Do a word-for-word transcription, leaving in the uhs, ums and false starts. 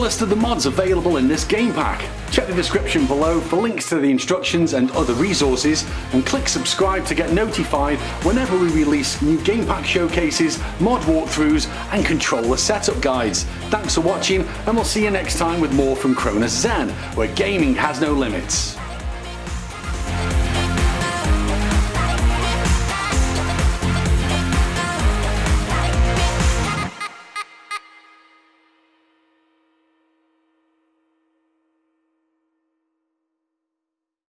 list of the mods available in this game pack. Check the description below for links to the instructions and other resources, and click subscribe to get notified whenever we release new game pack showcases, mod walkthroughs and controller setup guides. Thanks for watching, and we'll see you next time with more from Cronus Zen, where gaming has no limits.